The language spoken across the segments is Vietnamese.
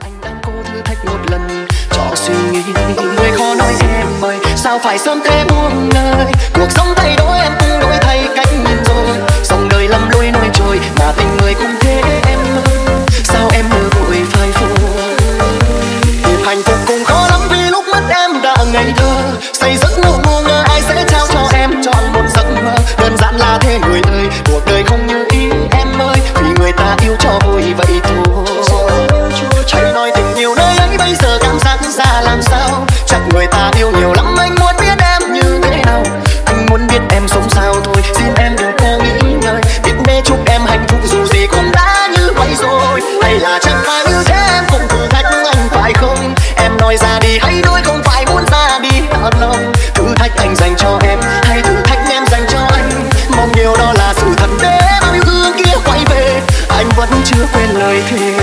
Anh đang cố thử thách một lần cho suy nghĩ. Ông người khó nói em ơi, sao phải sớm thế buông lời. Cuộc sống thay đổi em cũng đổi thay cách nhìn rồi. Dòng đời lầm lối nổi trôi mà tình người cũng thế em ơi. Sao em mơ vội phai phôi. Tìm hạnh phúc cũng khó lắm vì lúc mất em đã ngây thơ. Xây giấc mơ ngu ngơ ai sẽ trao cho em chọn một giấc mơ. Đơn giản là thế người ơi, cuộc đời không như ý em ơi. Vì người ta yêu cho vui vậy thôi. Hãy nói tình yêu nơi ấy bây giờ cảm giác ra làm sao. Chắc người ta yêu nhiều lắm, anh muốn biết em như thế nào. Anh muốn biết em sống sao thôi, xin em đừng có nghĩ ngợi. Biết mê chúc em hạnh phúc dù gì cũng đã như vậy rồi. Hay là chẳng phải như thế em cũng thử thách anh phải không. Em nói ra đi hay đôi không phải muốn ra đi thật lòng. Thử thách anh dành cho em hay thử thách em dành cho anh. Mong điều đó là sự thật để bao yêu thương kia quay về. Anh vẫn chưa quên lời thề.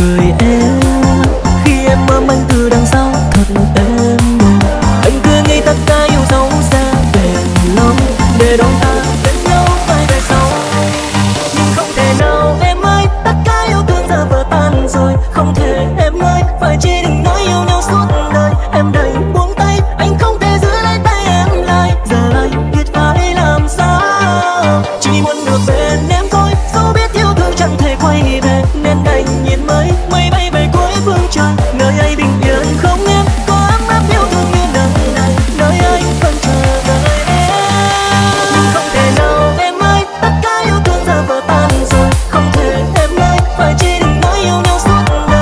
cười em khi em ôm anh từ đằng sau thật em. Anh cứ nghĩ tất cả yêu dấu ra bền lắm để đón ta đến nhau phải về sau, nhưng không thể nào em ơi, tất cả yêu thương giờ vỡ tan rồi, không thể em ơi, phải chỉ đừng nói yêu nhau suốt đời. Em đành buông tay, anh không thể giữ lấy tay em lại, giờ anh biết phải làm sao, chỉ muốn được bên em thôi, dẫu biết yêu thương chẳng thể quay về nên đành nhìn mới mây bay về cuối phương trời, nơi ấy bình yên không em. Phải chỉ đừng nói yêu nhau suốt đời.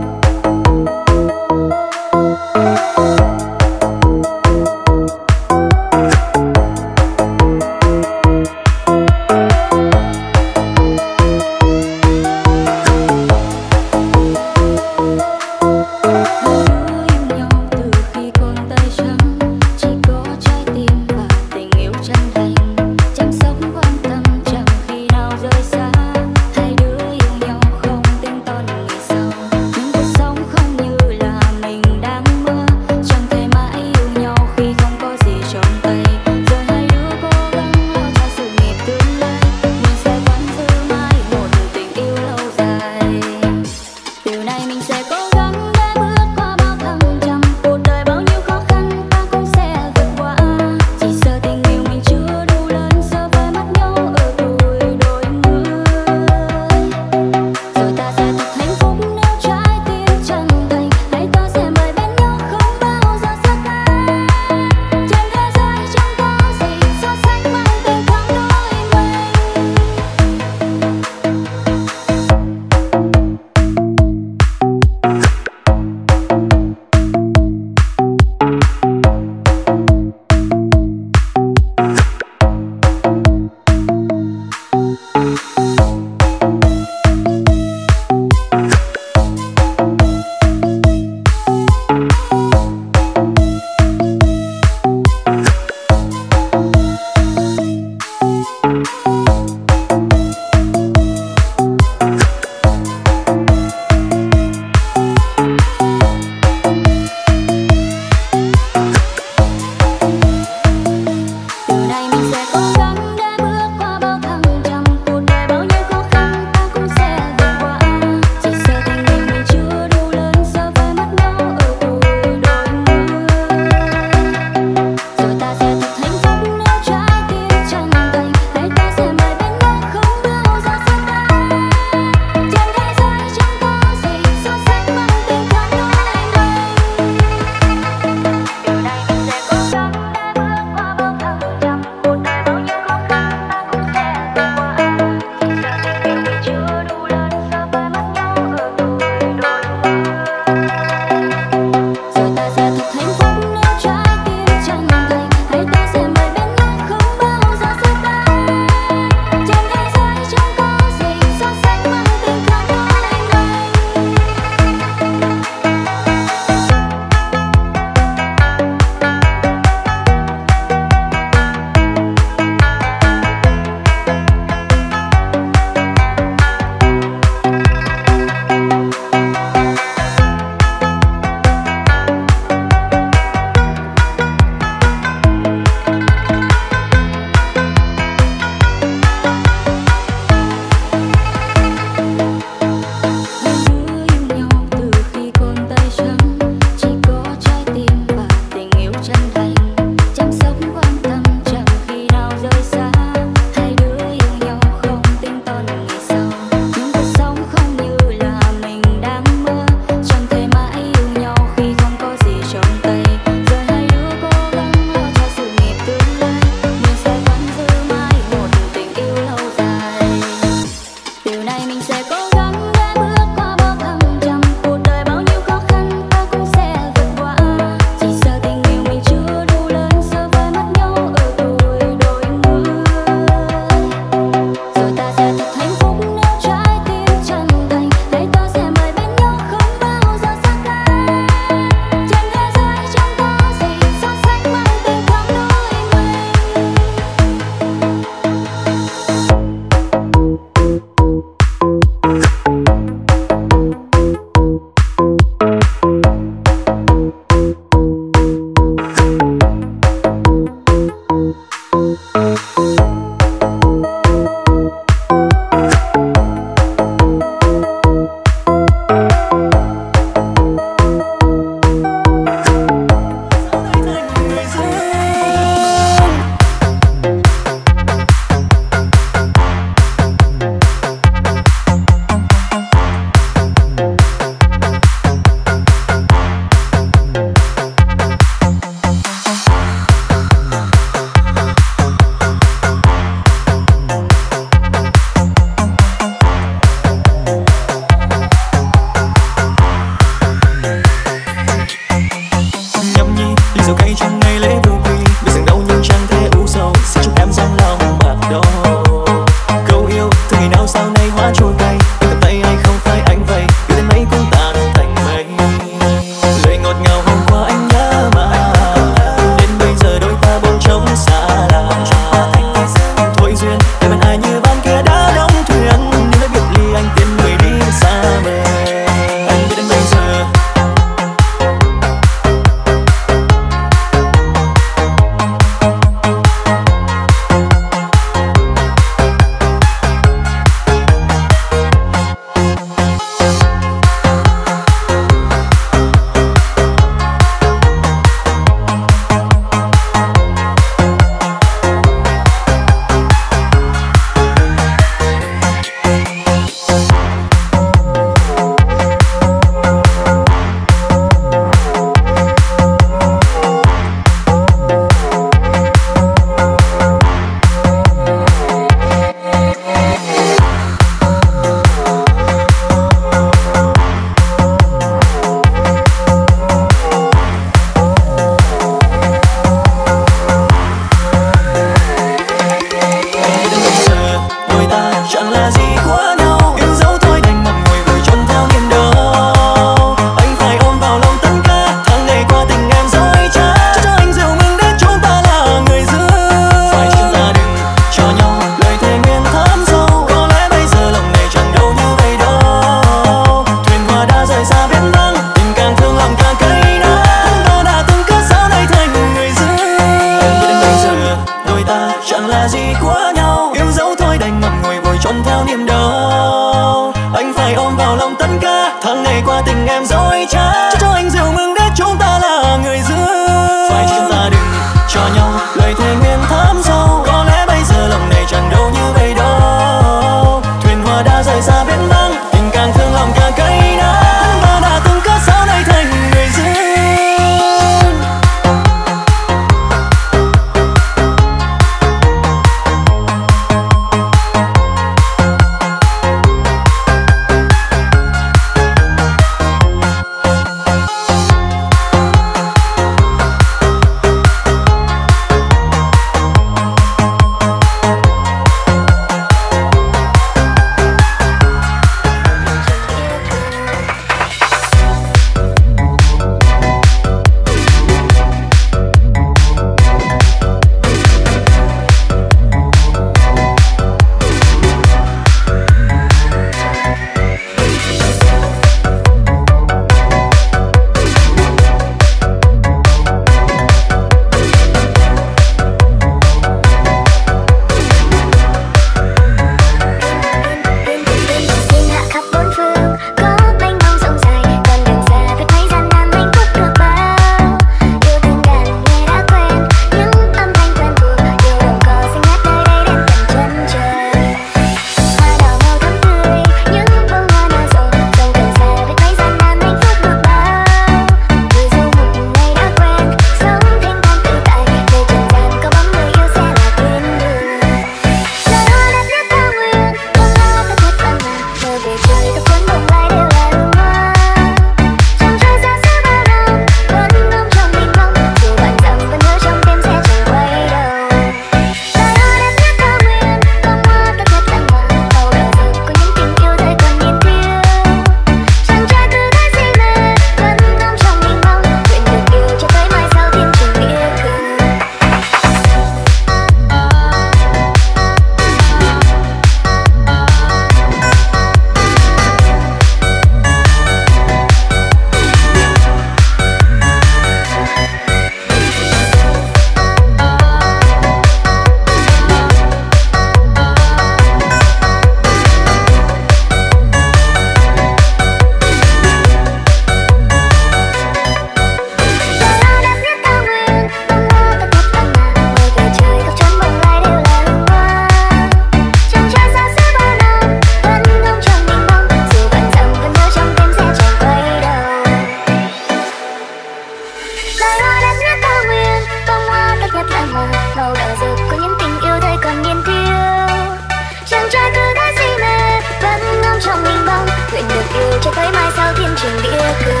thiên trường địa cường.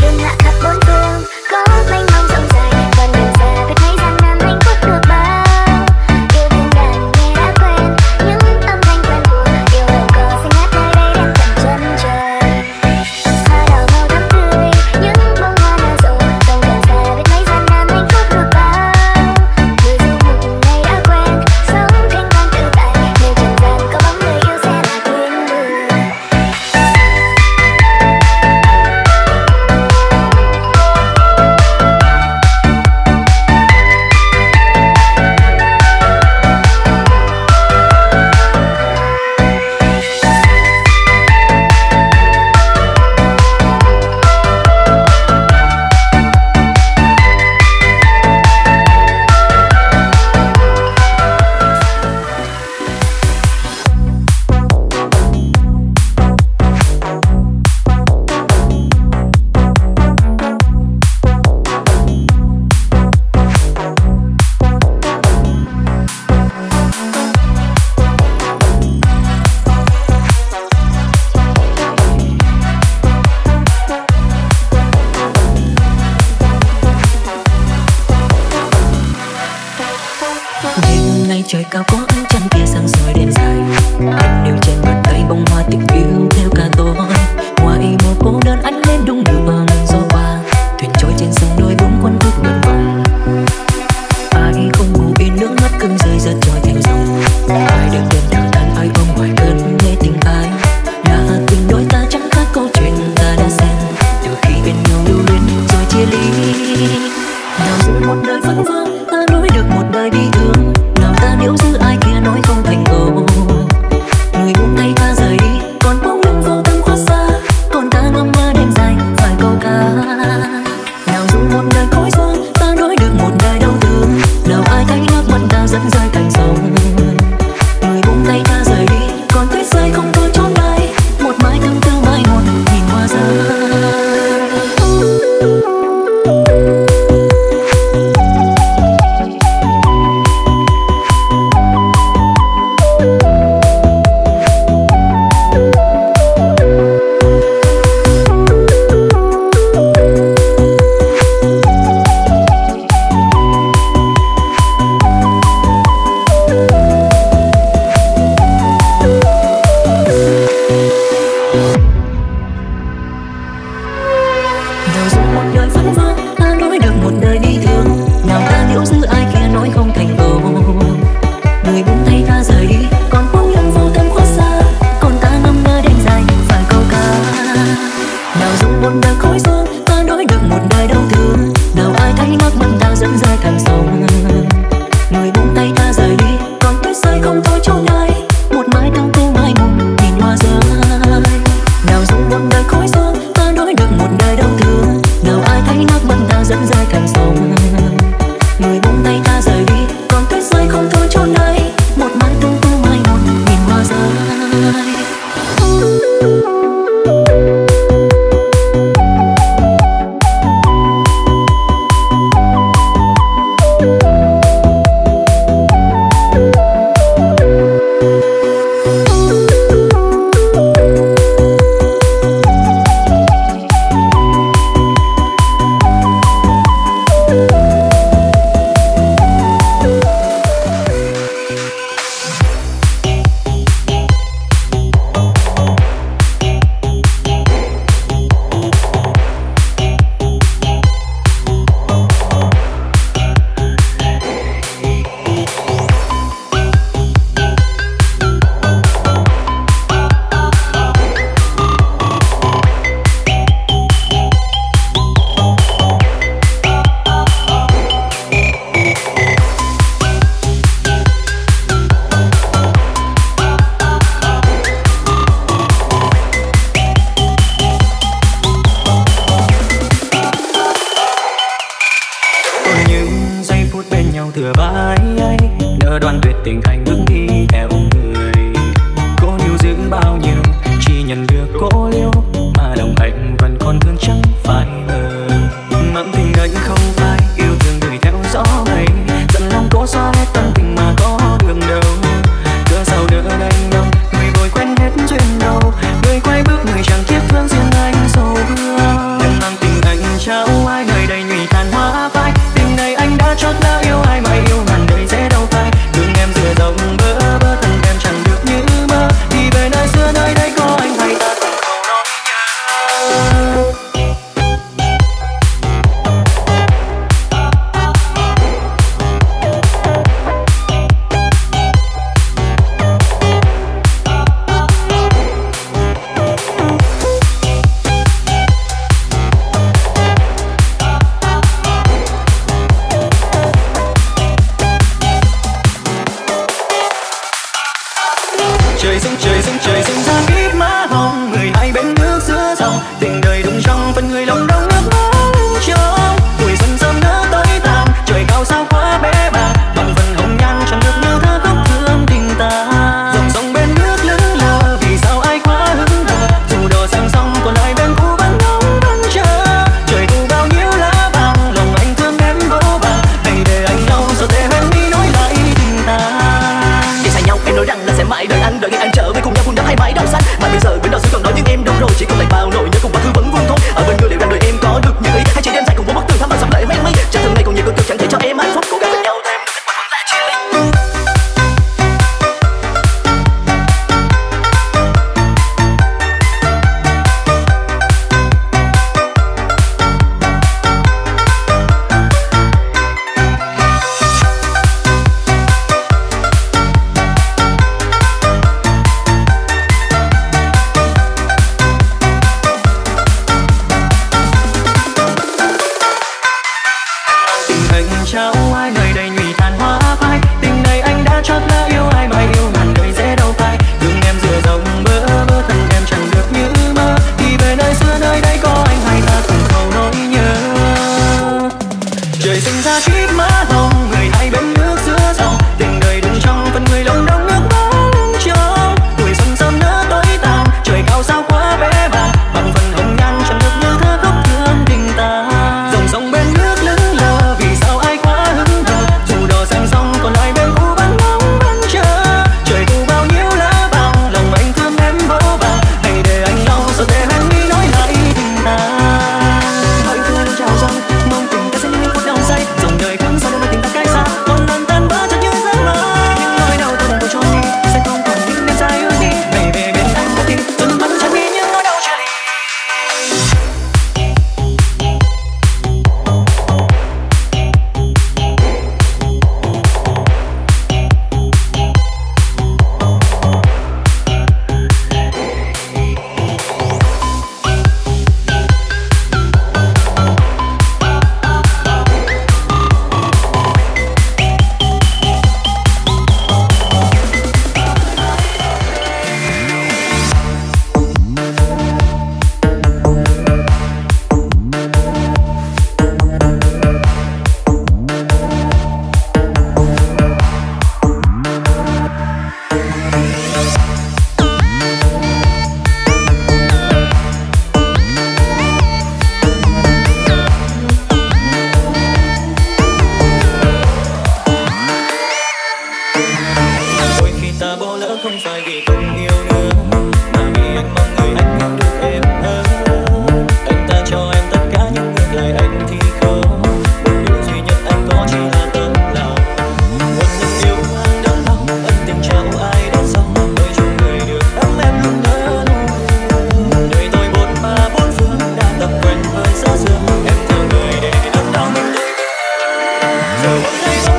Dừng hạ khắp bốn phương, có mênh mông rộng dài. Còn đường xa biết thấy gian nan hạnh phúc được bao. Yêu thương đàn nghe đã quen những âm thanh quen thuộc. Yêu hồn cò xanh hát nơi đây đến tận chân trời. Hoa đào màu thắm tươi, những bông hoa nở rộ. Còn đường xa biết thấy gian nan hạnh phúc được bao. Người du mục này đã quen sống thanh thản tự tại. Nếu trần gian có bóng người yêu sẽ là thiên đường. Trời cao có ánh trăng kia sáng soi đêm dài. Anh nêu trên bàn tay bông hoa tình yêu theo cả tôi. Ngoài một cô đơn anh lên đúng đường vào ngày gió qua. Thuyền trôi trên sông đôi bốn quân thức ngân vòng. Ai không ngủ yên nước mắt cưng rơi rớt trôi theo dòng. Ai được cơn thẳng thắn ai ôm hoài cơn nghe tình ai. Là tình đôi ta chẳng khác câu chuyện ta đã xem. Từ khi bên nhau lưu luyến rồi chia ly. Nào giữ một đời vững vàng ta nuối được một đời bi thương. Nếu giữ ai kia nói không thành câu. Người buông tay ta rời đi. Còn bóng lưng vô tâm khuất xa. Còn ta ngâm nga đêm dài phải câu ca. Nào dùng một đời cõi giang ta nói được một đời đau thương. Nào ai thấy nước mắt ta dẫn rơi thành sông. Người buông tay ta rời đi. Còn tuyết rơi không có chốn bay. Một mái tương tư mai một nhìn hoa rơi. Người quay bước người chẳng kiếp phương duyên.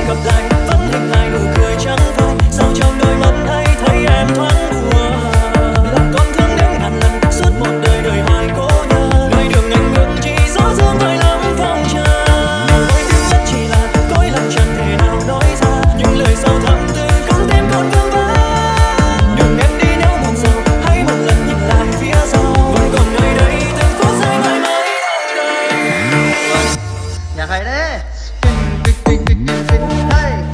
gặp lại vẫn hình hài nụ cười trắng vai. Sao trong đôi mắt hay thấy em thoáng buồn, lòng con thương đến ngàn lần suốt một đời đời hoài cố nhớ. Nơi đường ngàn ngược chỉ gió dương vơi lắm phong trần. Mỗi tiếng sắt chỉ là cõi lòng chẳng thể nào nói ra, những lời sâu thẳm từ con tim con vương vấn. Đừng em đi nếu buồn sầu, hãy một lần nhìn lại phía sau, vẫn còn nơi đây từng phút giây mãi mãi sau đây. Nhạc hay đấy. Hey!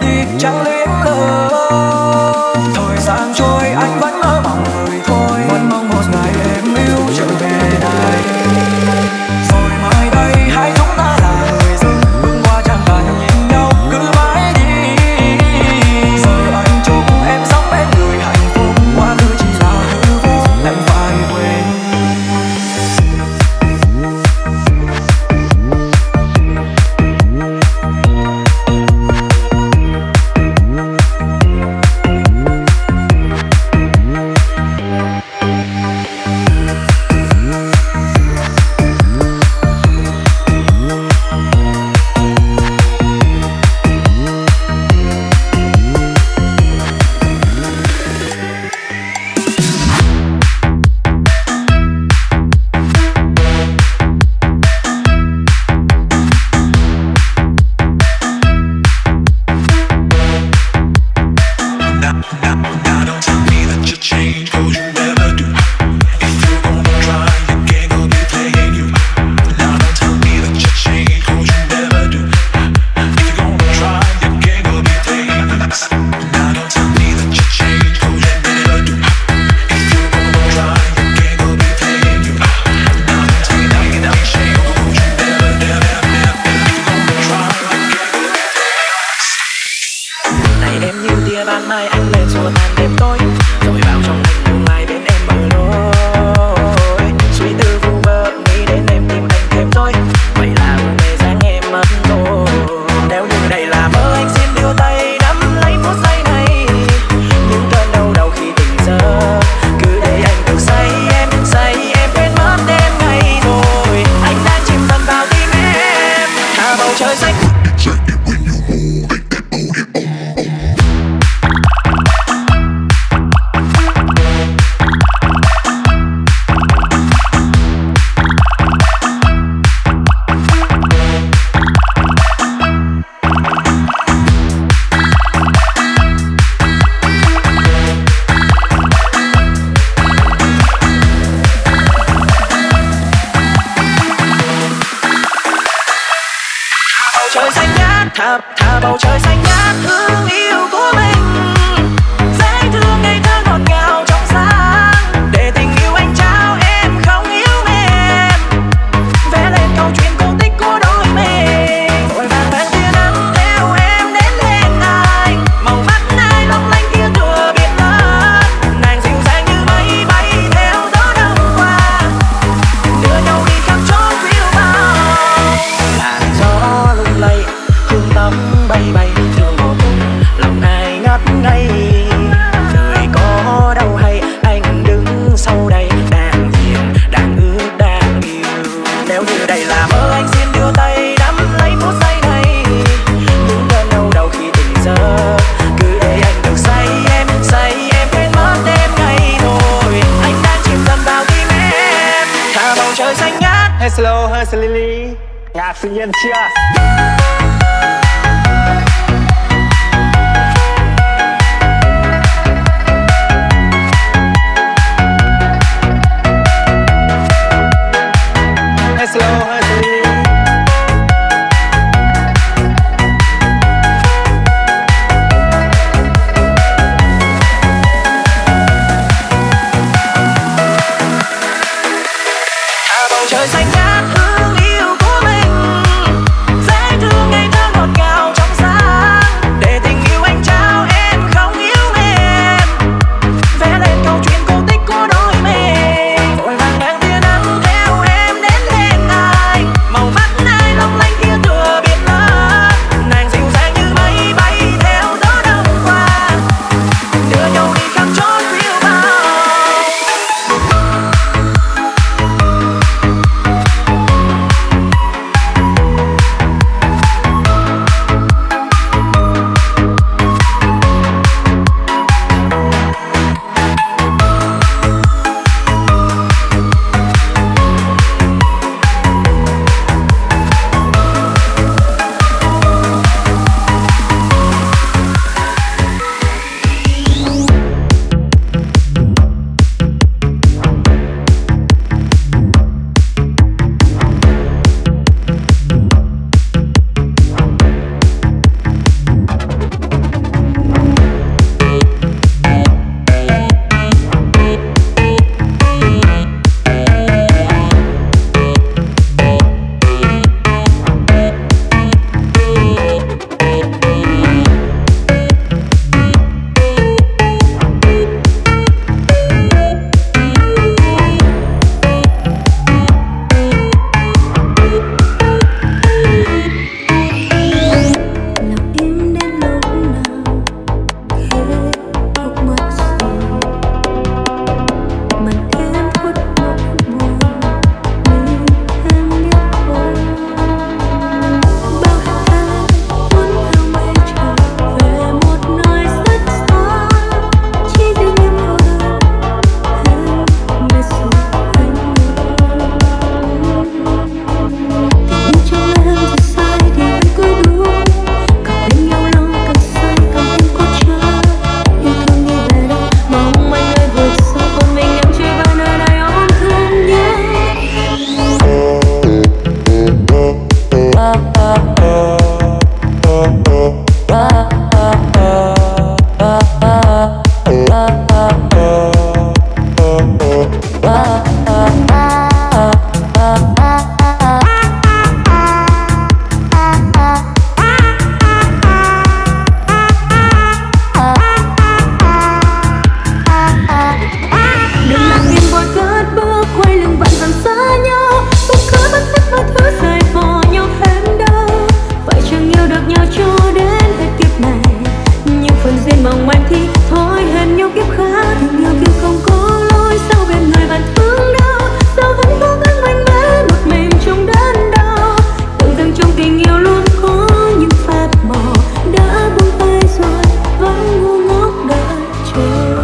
đi chẳng lẽ lỡ. Thời gian trôi anh vẫn mơ mộng người thôi, vẫn mong một ngày em yêu trở về đây. Rồi mai đây hai chúng ta là người dưng bước qua chẳng bàn nhìn nhau cứ mãi đi. Giờ anh chúc em sống bên người hạnh phúc, quá khứ chỉ là hư vô em phải quên. Trời xanh ngát hương yêu của mình dễ thương em. duyên mà ngoài thi thôi hẹn nhau kiếp khác, tình yêu kia không có lối sau bên người bạn thương đau, sao vẫn cố gắng mạnh mẽ một mình trong đớn đau. Tưởng rằng trong tình yêu luôn có những phép màu, đã buông tay rồi vẫn ngu ngốc đợi chờ.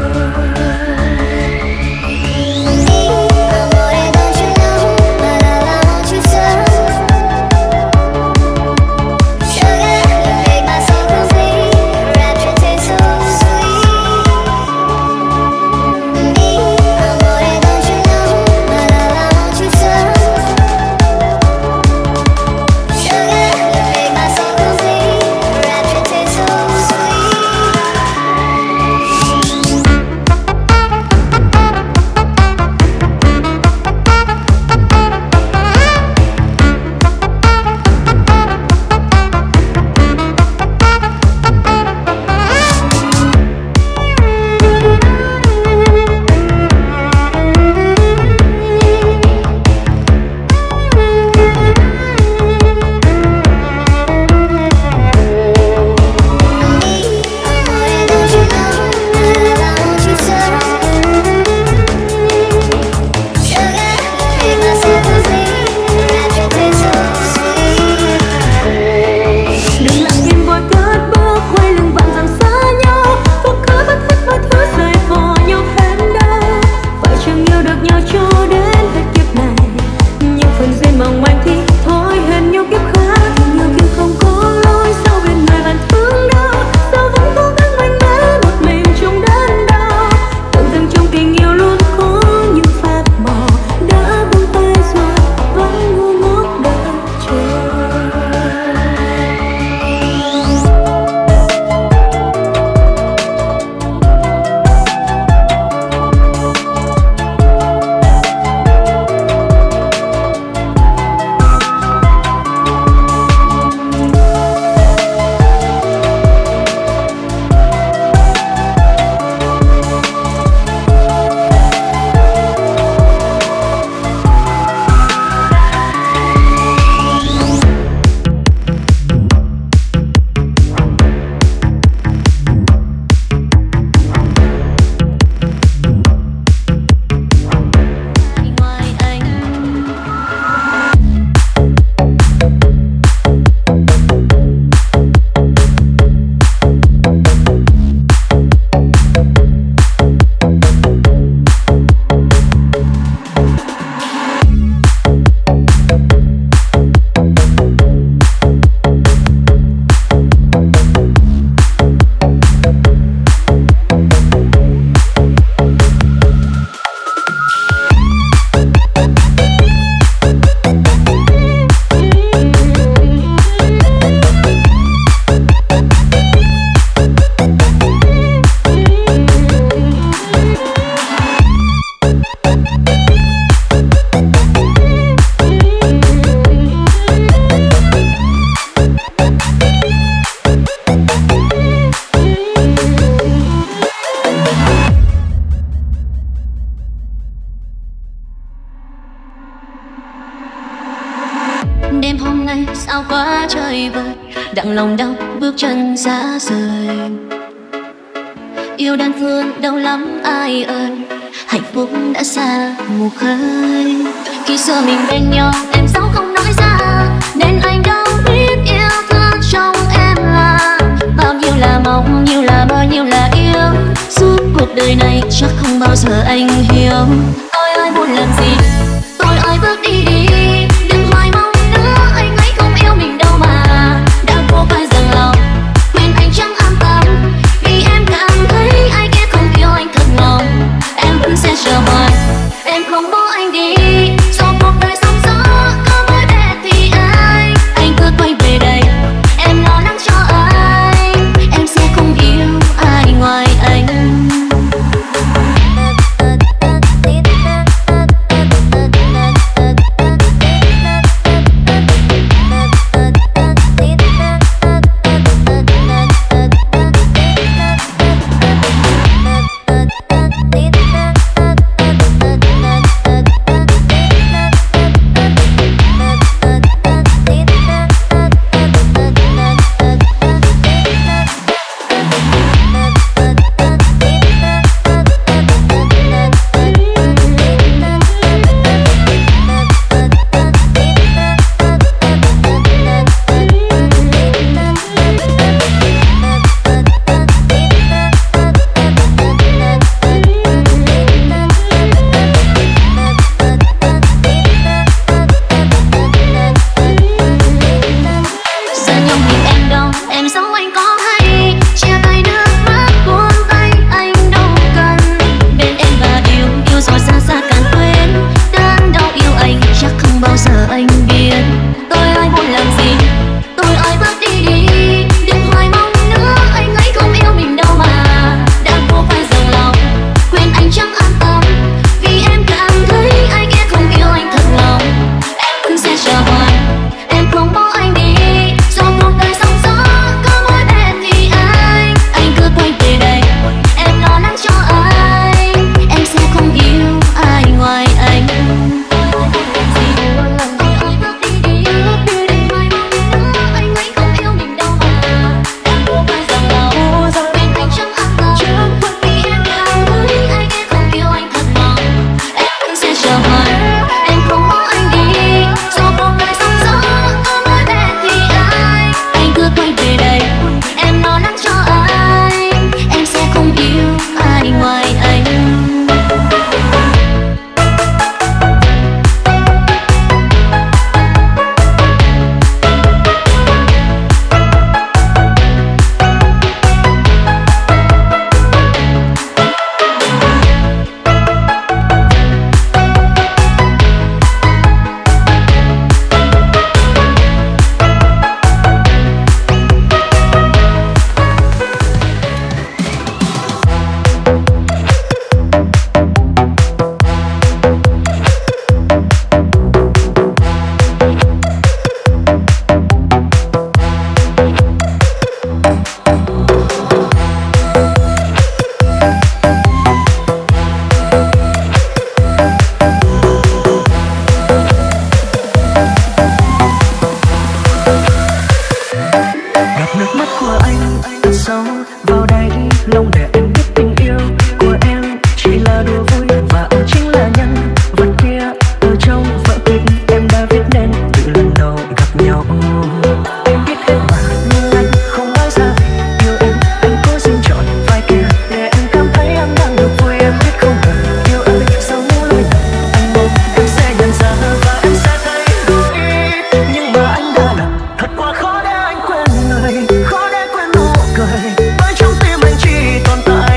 Đêm hôm nay sao quá trời vời, đặng lòng đau bước chân xa rời. Yêu đơn phương đau lắm ai ơi, hạnh phúc đã xa mù khơi. Khi xưa mình bên nhau em sao không nói ra, nên anh đâu biết yêu thương trong em là bao nhiêu là mong, nhiều là bao nhiêu là yêu. Suốt cuộc đời này chắc không bao giờ anh hiểu. Tôi ơi muốn làm gì, tôi ơi bước đi đi. vào diary lông để em biết tình yêu của em chỉ là đùa vui và anh chính là nhân vật kia từ trong vở kịch em đã viết nên từ lần đầu gặp nhau. Em biết hết mà nhưng anh không nói ra vì yêu em. Anh cố xin chọn vai kia để em cảm thấy em đang được vui. Em biết không cần yêu anh sau những lời anh buồn em sẽ nhận ra và em sẽ thấy đúng ý. Nhưng mà anh đã làm thật quá khó để anh quên người. Hãy subscribe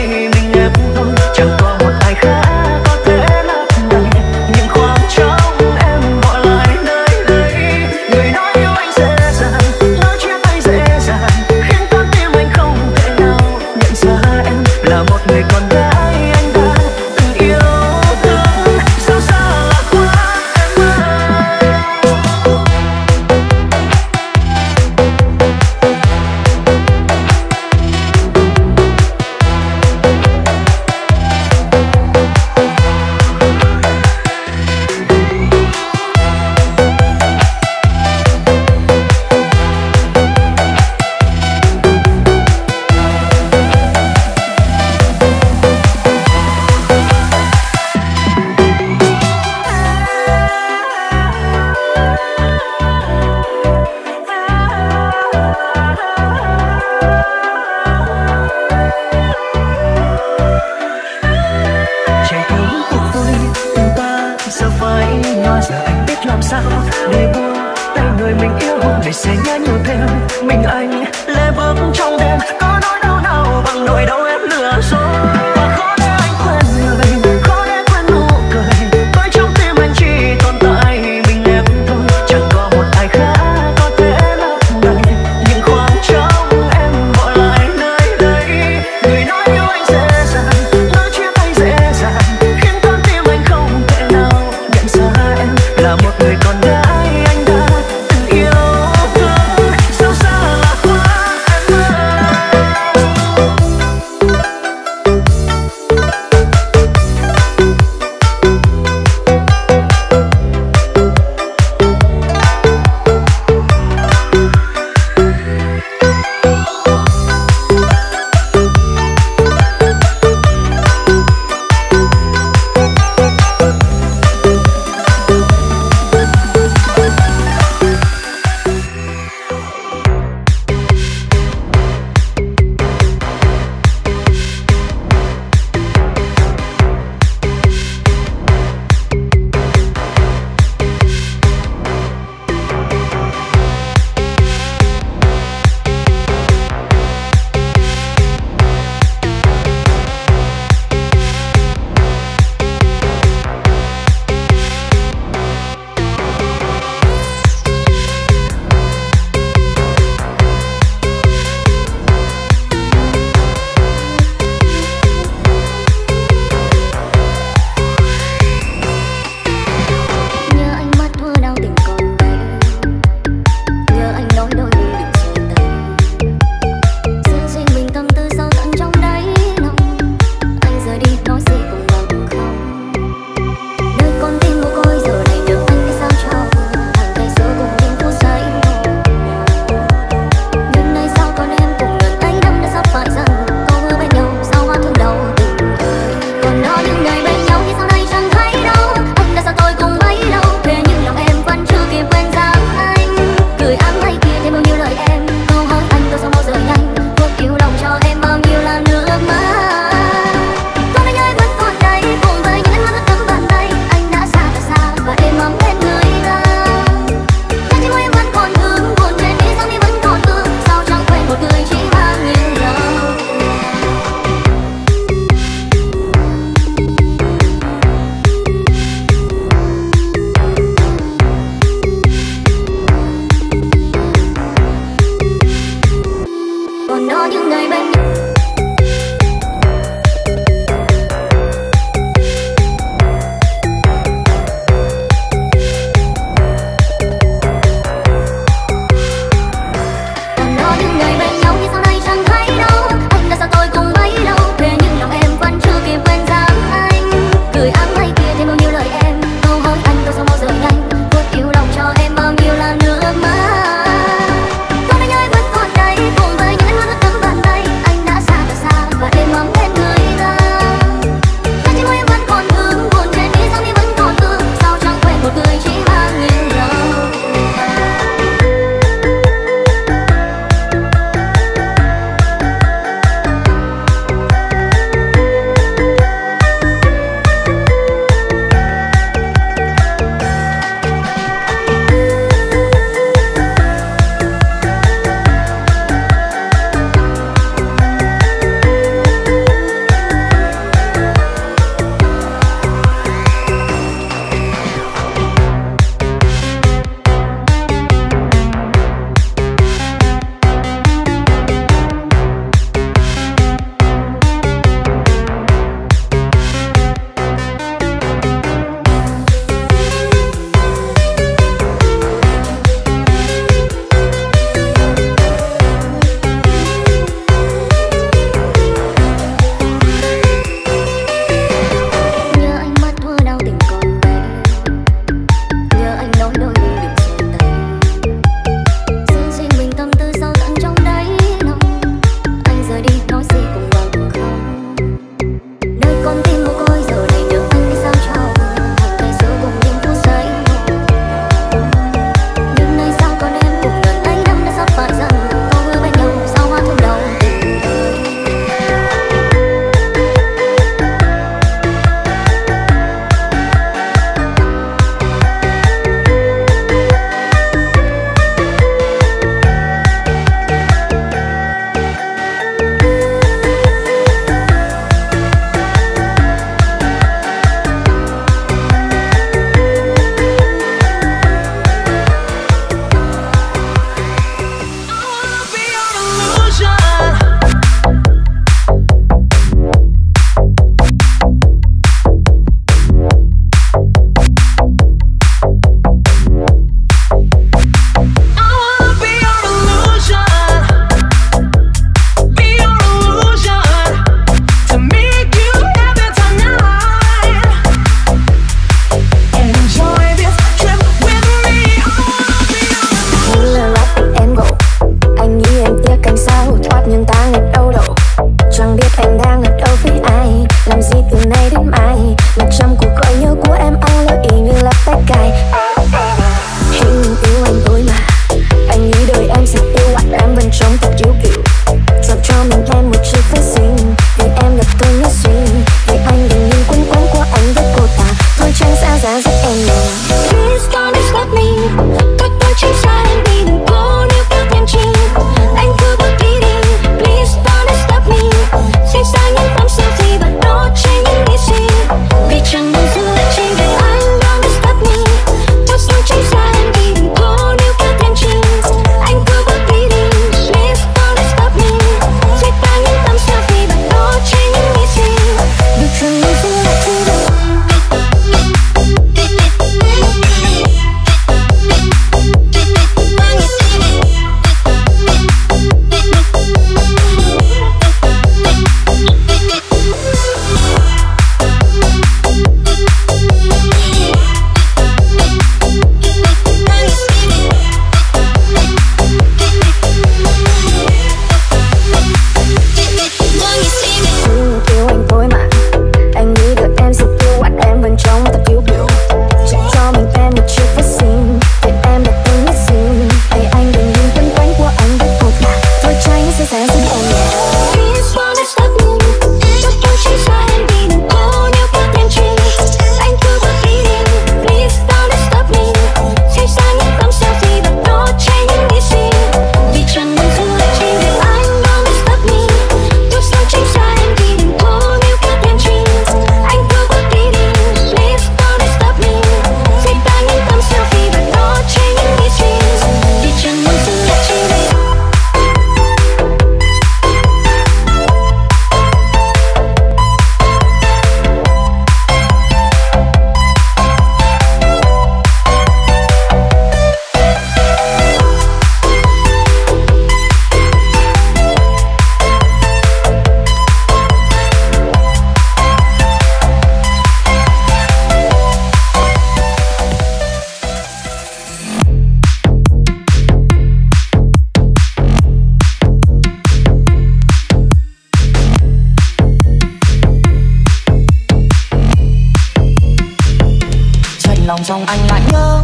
lòng xong anh lại nhớ.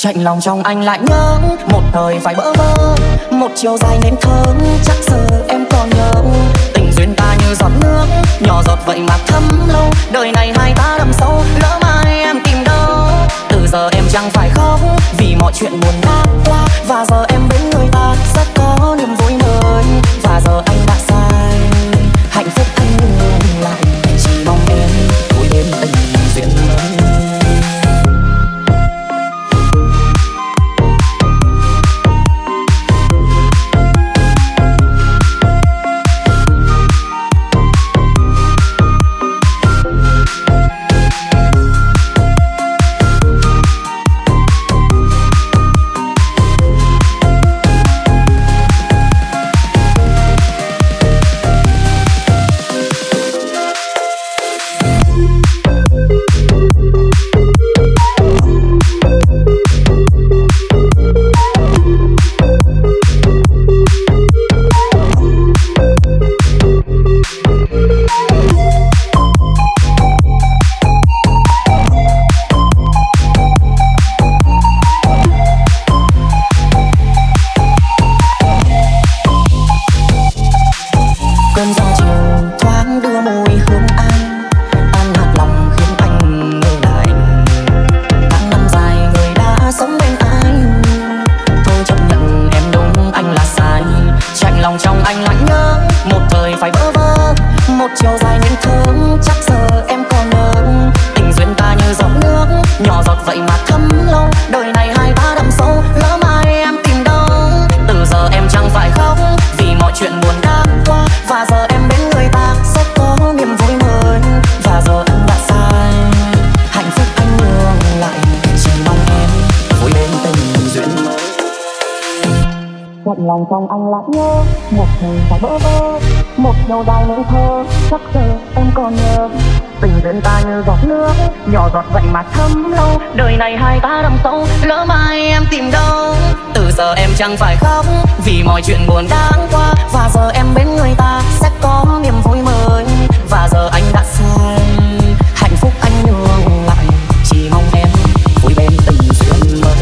Chạnh lòng trong anh lại nhớ một thời phải bỡ vơ, một chiều dài nên thơm. Chắc giờ em còn nhớ tình duyên ta như giọt nước nhỏ giọt vậy mà thấm lâu. Đời này hai ta đâm sâu, lỡ mai em tìm đâu. Từ giờ em chẳng phải khóc vì mọi chuyện buồn đã qua, và giờ em bên người ta rất có niềm vui mới. Và giờ anh đã sai, hạnh phúc anh ngừng lại, chỉ mong em vui đêm tình duyên mới. Lòng trong anh lại nhớ một thời phải bỡ vơ, một chiều dài nên thơ. Chắc giờ em còn nhớ tình duyên ta như giọt nước nhỏ giọt vậy mà thấm lâu. Đời này hai ta đâm sâu, lỡ mai em tìm đâu. Từ giờ em chẳng phải khóc vì mọi chuyện buồn đáng qua, và giờ em bên người ta sẽ có niềm vui mới. Và giờ anh đã sai, hạnh phúc anh nhường lại, chỉ mong em vui bên tình duyên mới.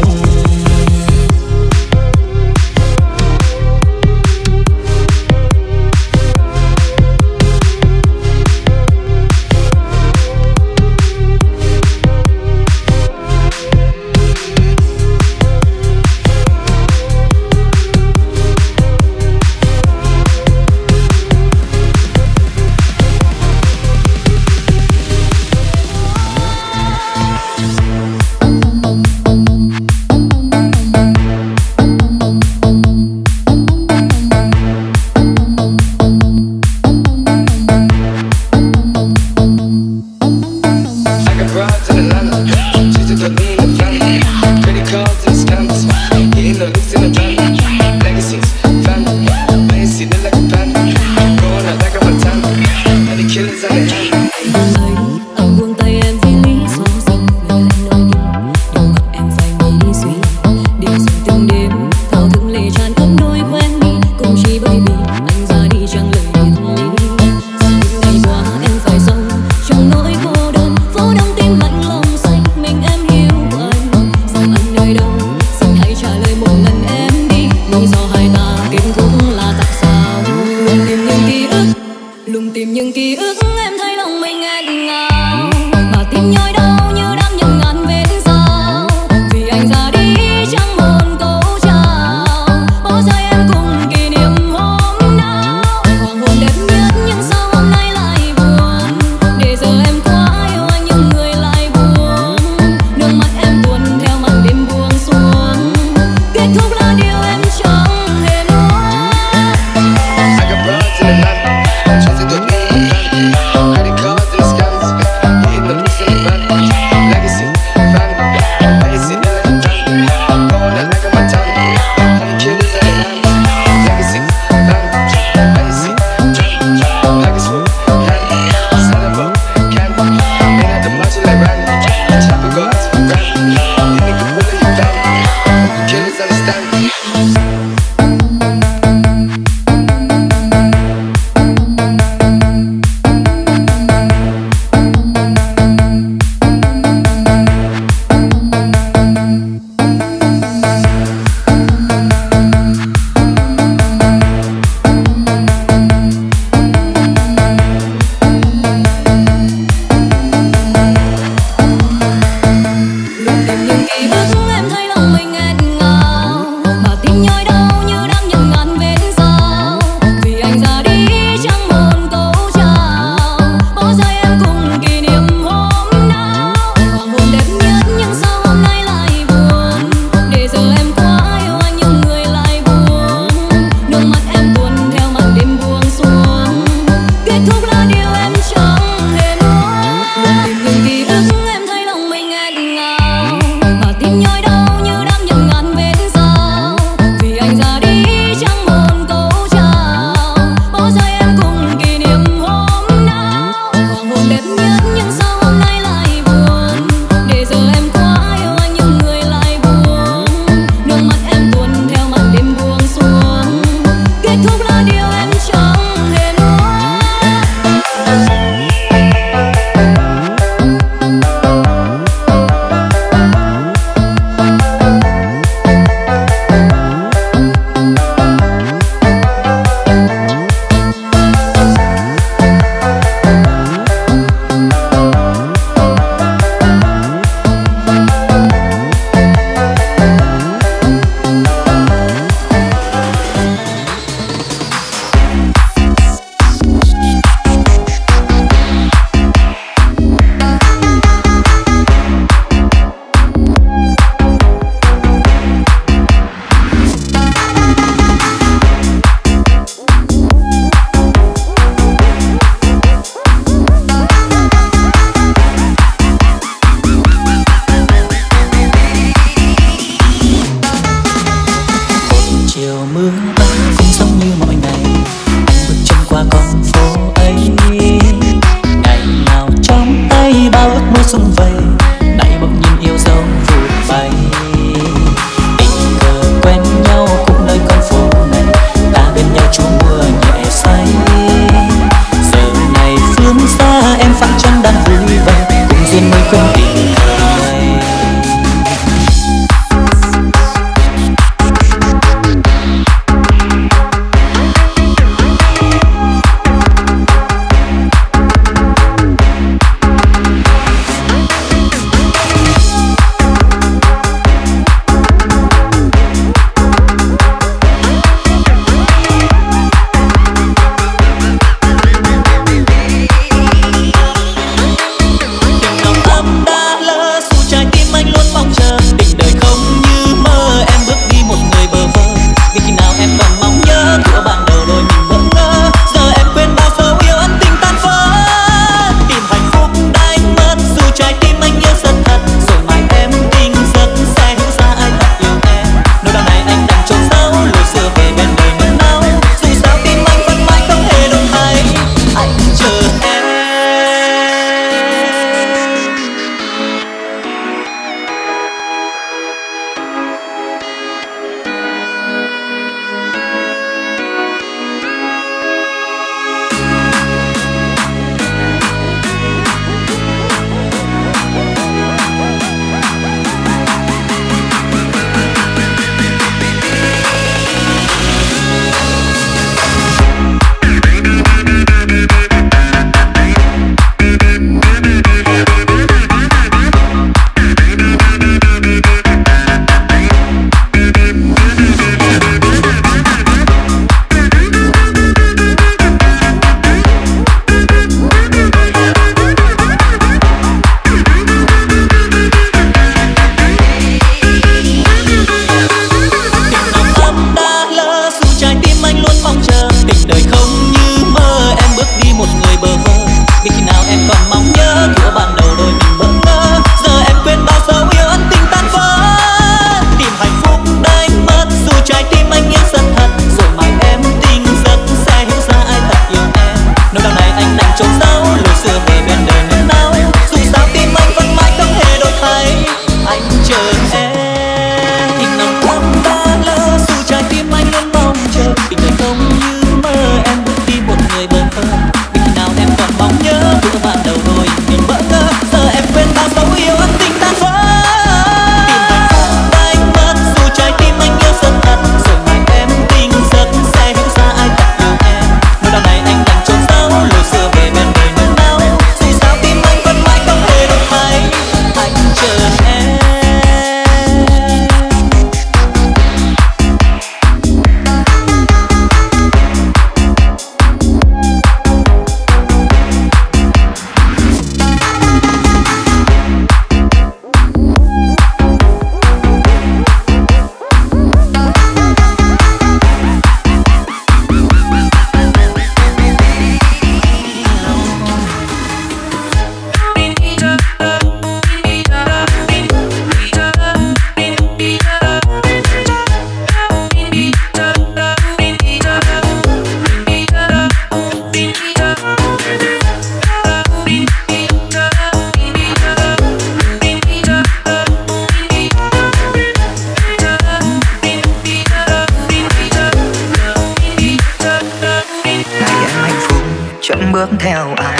Chậm bước theo ai,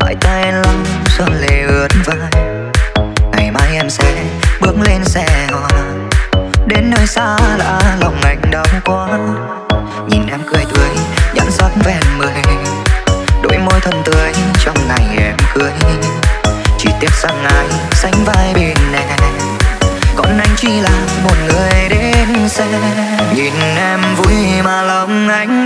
hỏi tay em lắm sợ lệ ướt vai. Ngày mai em sẽ bước lên xe hoa, đến nơi xa lạ lòng anh đau quá. Nhìn em cười tươi, nhãn sắc ven mười, đôi môi thân tươi trong ngày em cười. Chỉ tiếc rằng ai sánh vai bên em, còn anh chỉ là một người đến xe. Nhìn em vui mà lòng anh